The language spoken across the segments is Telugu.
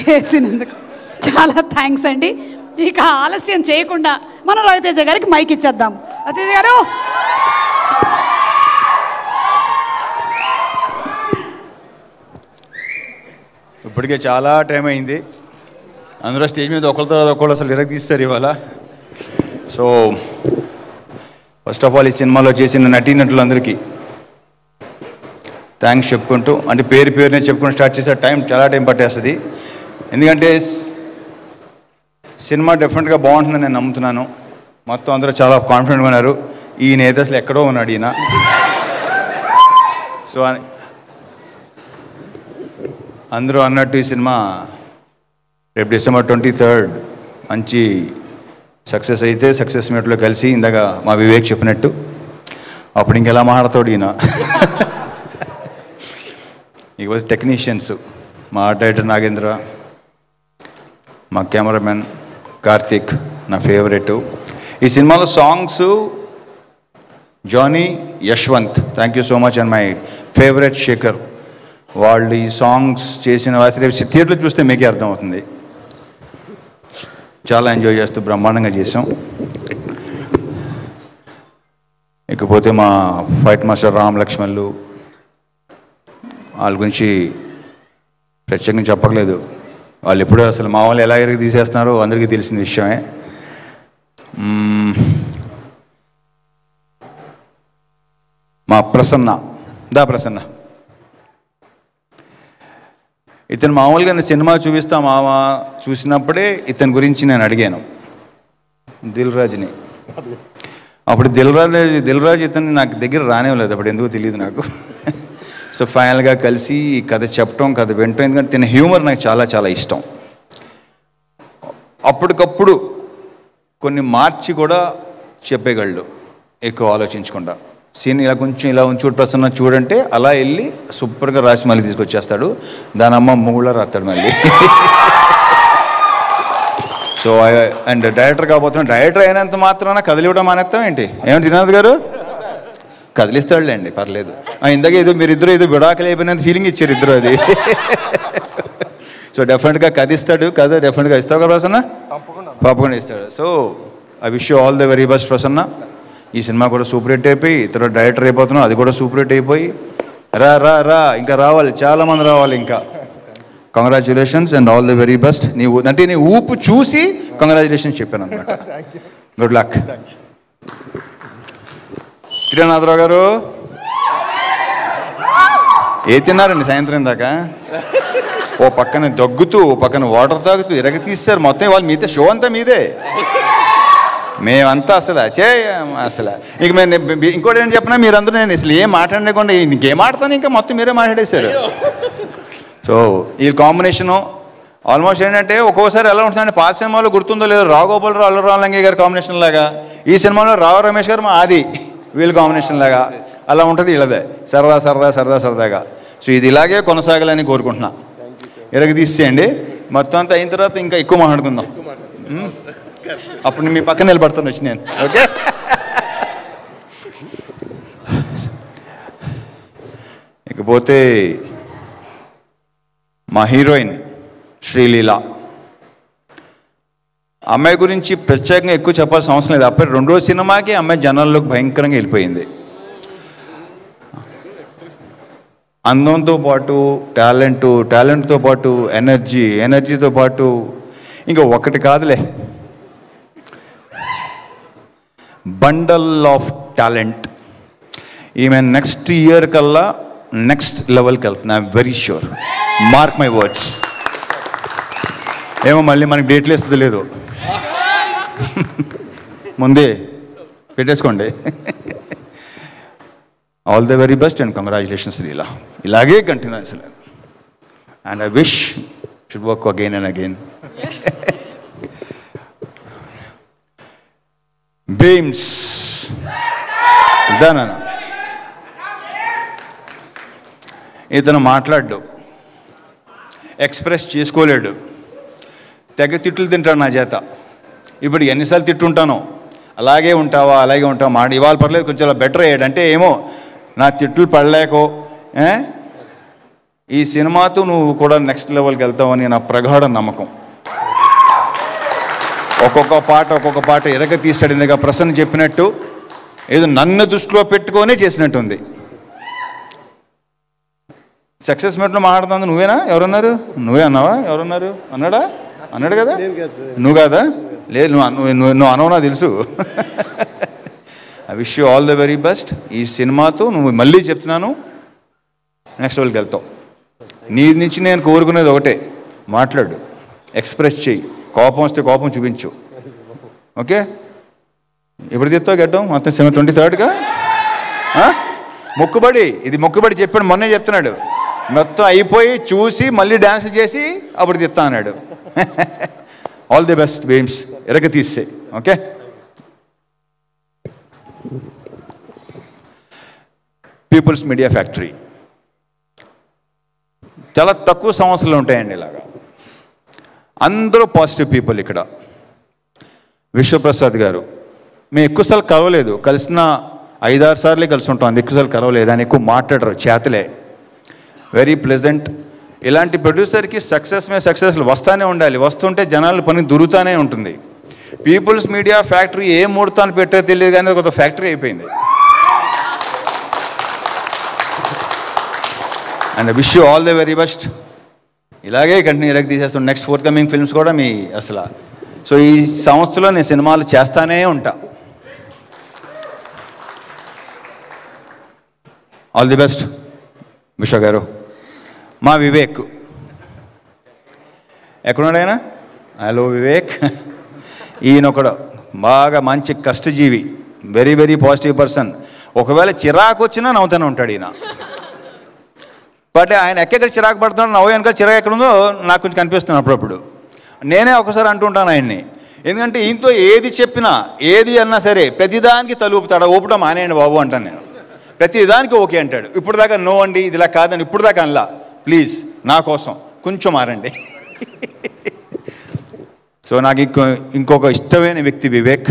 చేసినందుకు చాలా థాంక్స్ అండి. ఇక ఆలస్యం చేయకుండా మన రవితేజ గారికి మైక్ ఇచ్చేద్దాం. రవితేజ గారు ఇప్పటికే చాలా టైం అయింది, అందరూ స్టేజ్ మీద ఒకళ్ళ తర్వాత ఒకళ్ళు అసలు ఇరగదీస్తారు ఇవాళ. సో ఫస్ట్ ఆఫ్ ఆల్ ఈ సినిమాలో చేసిన నటీనటులందరికీ థ్యాంక్స్ చెప్పుకుంటూ, అంటే పేరు పేరునే చెప్పుకుంటూ స్టార్ట్ చేసే టైం చాలా టైం పట్టేస్తుంది. ఎందుకంటే సినిమా డెఫినెట్గా బాగుంటుందని నేను నమ్ముతున్నాను. మొత్తం అందరూ చాలా కాన్ఫిడెంట్గా ఉన్నారు. ఈయన ఏదో అసలు ఎక్కడో ఉన్నాడు ఈయన. సో అందరూ అన్నట్టు ఈ సినిమా రేపు December 23rd మంచి సక్సెస్ అయితే సక్సెస్ మీట్లో కలిసి ఇందాక మా వివేక్ చెప్పినట్టు అప్పుడు ఇంకెలా మాట్లాడతాడు ఈయన. ఇక టెక్నీషియన్స్ మా ఆర్ట్ డైరెక్టర్ నాగేంద్ర, మా కెమెరామెన్ కార్తిక్ నా ఫేవరెట్. ఈ సినిమాలో songs Jani, Yashwant, thank you so much, and my favourite Shekhar. వాళ్ళు ఈ సాంగ్స్ చేసిన వారి థియేటర్లో చూస్తే మీకే అర్థమవుతుంది. చాలా ఎంజాయ్ చేస్తూ బ్రహ్మాండంగా చేసాం. ఇకపోతే మా ఫైట్ మాస్టర్ రామ్ లక్ష్మణ్లు, వాళ్ళ గురించి ప్రత్యేకంగా చెప్పలేదు. వాళ్ళు ఎప్పుడూ అసలు మా వాళ్ళు ఎలా ఎరిగి తీసేస్తున్నారో అందరికీ తెలిసిన విషయమే. మా ప్రసన్న ఇతను మామూలుగా నేను సినిమా చూపిస్తా మావా చూసినప్పుడే ఇతని గురించి నేను అడిగాను దిల్రాజ్ని. అప్పుడు దిల్రాజ్ ఇతను నాకు దగ్గర రానివ్వలేదు, అప్పుడు ఎందుకో తెలియదు నాకు. సో ఫైనల్గా కలిసి కథ చెప్పడం, కథ వినటం, ఎందుకంటే తన హ్యూమర్ నాకు చాలా చాలా ఇష్టం. అప్పటికప్పుడు కొన్ని మార్చి కూడా చెప్పేగలడు ఎక్కువ ఆలోచించకుండా. సీన్ ఇలా కొంచెం ఇలా ఉంచి ప్రసన్న చూడంటే అలా వెళ్ళి సూపర్గా రాసి మళ్ళీ తీసుకొచ్చేస్తాడు. దాని అమ్మ మూగులా రాస్తాడు మళ్ళీ. సో అండ్ డైరెక్టర్ కాబోతున్నాం, డైరెక్టర్ అయినంత మాత్రాన కదిలివ్వడం అనేస్తాం ఏంటి? ఏమంటే దినాథ్ గారు కదిలిస్తాడులేండి, పర్లేదు. ఇందాక ఏదో మీరిద్దరు ఏదో విడాకులు అయిపోయినంత ఫీలింగ్ ఇచ్చారు ఇద్దరు, అది. సో డెఫినెట్గా కదిస్తాడు, కదా డెఫినెట్గా ఇస్తావు కదా ప్రసన్న, తప్పకుండా ఇస్తాడు. So I wish you all the very best Prasanna. ఈ సినిమా కూడా సూపర్ హిట్ అయిపోయి ఇతర డైరెక్టర్ అయిపోతున్నాం, అది కూడా సూపర్ హిట్ అయిపోయి రా రా రా ఇంకా రావాలి, చాలామంది రావాలి. ఇంకా congratulations and all the very best. నీవు అంటే నీ ఊపు చూసి కంగ్రాచ్యులేషన్స్ చెప్పాను అనమాట. Good luck. త్రినాథరావు గారు ఏ తిన్నారండి సాయంత్రం దాకా? ఓ పక్కన దగ్గుతూ, ఓ పక్కన వాటర్ తాగుతూ ఇరగ తీస్తారు. మొత్తం వాళ్ళు మీదే, షో అంతా మీదే. మేమంతా అసలు అసలు ఇక మేము ఇంకోటి ఏం చెప్పినా మీరందరూ నేను అసలు ఏం మాట్లాడకుండా ఇంకేం ఆడతాను, ఇంకా మొత్తం మీరే మాట్లాడేశారు. సో ఈ కాంబినేషను ఆల్మోస్ట్ ఏంటంటే ఒక్కోసారి ఎలా ఉంటుందంటే పాత సినిమాలో గుర్తుందో లేదో రాఘోపాలరావు అల్లరావు లంగే గారి కాంబినేషన్ లాగా, ఈ సినిమాలో రావు రమేష్ గారు మా ఆది వీళ్ళ కాంబినేషన్ లాగా అలా ఉంటుంది వీళ్ళదే. సరదాగా సో ఇది ఇలాగే కొనసాగాలని కోరుకుంటున్నా. ఇరగ తీసేయండి మొత్తం అంతా అయిన తర్వాత ఇంకా ఎక్కువ మాట్లాడుకుందాం. అప్పుడు మీ పక్కన నిలబడతాను వచ్చి నేను. ఓకే, ఇకపోతే మా హీరోయిన్ శ్రీలీల అమ్మాయి గురించి ప్రత్యేకంగా ఎక్కువ చెప్పాల్సిన అవసరం లేదు. అప్పుడు రెండో సినిమాకి అమ్మాయి జనాల్లోకి భయంకరంగా వెళ్ళిపోయింది. అందంతో పాటు టాలెంట్తో పాటు ఎనర్జీతో పాటు ఇంకా ఒకటి కాదులే, బండల్ ఆఫ్ టాలెంట్. ఈమె నెక్స్ట్ ఇయర్ కల్లా నెక్స్ట్ లెవెల్కి వెళ్తుంది, I'm very sure, mark my words. ఏమో మళ్ళీ మనకి డేట్లు వేస్తుంది లేదు, ముందే పెట్టేసుకోండి. All the very best and congratulations Sreeleela. ఇలాగే continues and I wish should work again and again. Bheems దానా ఇతను మాట్లాడ్డు, ఎక్స్ప్రెస్ చేసుకోలేడు, తెగ తిట్లు తింటాడు నా చేత. ఇప్పుడు ఎన్నిసార్లు తిట్టుంటానో అలాగే ఉంటావా అలాగే ఉంటావా మాట ఇవాళ పర్లేదు కొంచెం అలా బెటర్ అయ్యాడు. అంటే ఏమో నా తిట్లు పడలేకో ఈ సినిమాతో నువ్వు కూడా నెక్స్ట్ లెవెల్కి వెళ్తావని నా ప్రగాఢ నమ్మకం. ఒక్కొక్క పాట ఇరగ తీసడిందిగా ప్రసన్న చెప్పినట్టు ఏదో నన్ను దృష్టిలో పెట్టుకొని చేసినట్టుంది. సక్సెస్ మీట్లో మాట్లాడుతుంది నువ్వేనా? ఎవరన్నారు? నువ్వే అన్నావా? ఎవరన్నారు? అన్నాడు కదా నువ్వు కదా? లేదు, నువ్వు అనవు, నాకు తెలుసు. I wish you all the very best. ఈ సినిమాతో నువ్వు మళ్ళీ చెప్తున్నాను నెక్స్ట్ లెవెల్కి వెళ్తావు. నీ నుంచి నేను కోరుకునేది ఒకటే, మాట్లాడు, ఎక్స్ప్రెస్ చెయ్యి, కోపం వస్తే కోపం చూపించు. ఓకే, ఎప్పుడు తీస్తావు గడ్డం? మొత్తం 23rd మొక్కుబడి, ఇది మొక్కుబడి చెప్పాడు, మొన్నే చెప్తున్నాడు. మొత్తం అయిపోయి చూసి మళ్ళీ డ్యాన్స్ చేసి అప్పుడు తీస్తా అన్నాడు. ఆల్ ది బెస్ట్ బేమ్స్, ఎరగ తీస్తే. ఓకే, పీపుల్స్ మీడియా ఫ్యాక్టరీ చాలా తక్కువ సమస్యలు ఉంటాయండి. ఇలాగా అందరూ పాజిటివ్ పీపుల్. ఇక్కడ విశ్వప్రసాద్ గారు, మేము ఎక్కువసార్లు కలవలేదు, కలిసిన 5-6 సార్లే కలిసి ఉంటాం, అంత ఎక్కువసార్లు కలవలేదు. అని ఎక్కువ మాట్లాడరు, చేతలే, వెరీ ప్లెజెంట్. ఇలాంటి ప్రొడ్యూసర్కి సక్సెస్ మీద సక్సెస్లు వస్తూనే ఉండాలి, వస్తుంటే జనాలు పని దొరుకుతూనే ఉంటుంది. పీపుల్స్ మీడియా ఫ్యాక్టరీ ఏ ముహూర్తాన్ని పెట్టో తెలియదు కానీ ఒక ఫ్యాక్టరీ అయిపోయింది. And wish you all the very best. ఇలాగే కంటిన్యూ ఇలాగ తీసేస్తాను. నెక్స్ట్ ఫోర్త్కమింగ్ ఫిల్మ్స్ కూడా మీ అసలు. సో ఈ సంస్థలో నేను సినిమాలు చేస్తానే ఉంటా. ఆల్ ది బెస్ట్ విశ్వ గారు. మా వివేక్ ఎక్కడున్నాడు? ఆయన హలో వివేక్, ఈయన ఒకడు బాగా మంచి కష్టజీవి, వెరీ వెరీ పాజిటివ్ పర్సన్. ఒకవేళ చిరాకు వచ్చినా నవ్వుతూనే ఉంటాడు ఈయన. బట్ ఆయన ఎక్కడ చిరాకు పడుతున్నాడు, నవ్వనుక చిరాకు ఎక్కడుందో నాకు కొంచెం కనిపిస్తున్నాను అప్పుడప్పుడు. నేనే ఒకసారి అంటుంటాను ఆయన్ని, ఎందుకంటే ఈయనతో ఏది చెప్పినా ఏది అన్నా సరే ప్రతిదానికి తలుపుతాడు. ఊపడం మానేయండి బాబు అంటాను నేను. ప్రతిదానికి ఓకే అంటాడు. ఇప్పుడు దాకా నో అండి, ఇదిలా కాదని ఇప్పుడు దాకా అనలా, ప్లీజ్ నా కోసం కొంచెం మారండి. సో నాకు ఇంకొక ఇష్టమైన వ్యక్తి Vivek.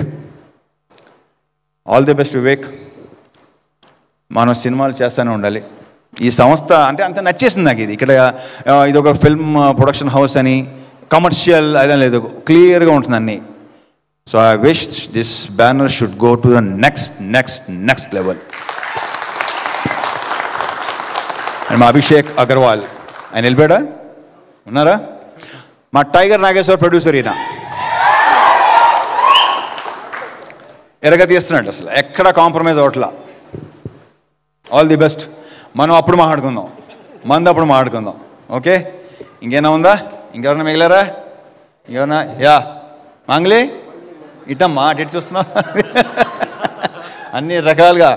All the best Vivek. మనం సినిమాలు చేస్తూనే ఉండాలి. ఈ సంస్థ అంటే అంత నచ్చేసింది నాకు. ఇది ఇక్కడ ఇదొక ఫిల్మ్ ప్రొడక్షన్ హౌస్ అని కమర్షియల్ అలా లేదు, క్లియర్గా ఉంటుంది అన్నీ. So I wish this banner should go to the next next next level. And మా అభిషేక్ అగర్వాల్, ఆయన నిలబడా ఉన్నారా? మా టైగర్ నాగేశ్వర్ ప్రొడ్యూసర్, ఈయన ఎరగ తీస్తున్నాడు, అసలు ఎక్కడ కాంప్రమైజ్ అవట్లా. All the best. మనం అప్పుడు మాట్లాడుకుందాం, మందప్పుడు మాట్లాడుకుందాం. ఓకే, ఇంకేనా ఉందా? ఇంకెవరన్నా మిగిలారా? ఇంకెవరన్నా? యా మాంగ్లీ ఇటమ్మా, అటు చూస్తున్నావు అన్ని రకాలుగా.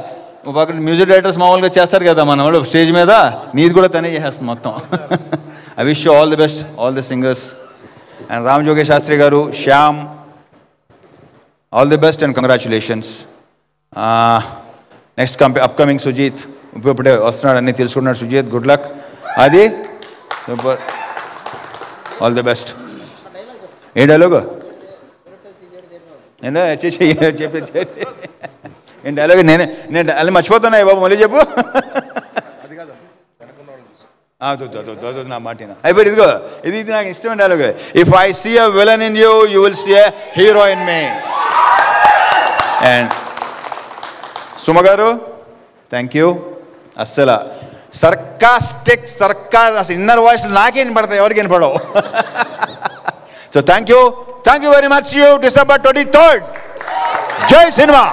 ఒక మ్యూజిక్ డైరెక్టర్స్ మామూలుగా చేస్తారు కదా మన వాళ్ళు స్టేజ్ మీద, నీది కూడా తనే చేసేస్తుంది మొత్తం. I wish you all the best, all the singers. And Ramajogayya Sastry గారు, Shyam, all the best and congratulations. Next upcoming Sujeeth ఇప్పుడే వస్తున్నాడు, అన్నీ తెలుసుకుంటున్నాడు. Sujeeth, good luck. అది సూపర్, ఆల్ ది బెస్ట్. ఏ డైలాగు నేను చెప్పే ఏం డైలాగ్ నేను అలా మర్చిపోతున్నాయి బాబు, మళ్ళీ చెప్పు. వద్దు నా మాట అయిపోయి, ఇదిగో ఇది నాకు ఇష్టమైన dialogue. If I see a villain in you, you will see a hero in me. And Suma గారు, థ్యాంక్ యూ. అస్సలు సర్కాస్టిక్ సర్కాస్ అసలు ఇన్నర్ వాయిస్ నాకే వినపడతాయి, ఎవరికి వినపడవు. So thank you, thank you very much. You December 23rd జై సినిమా.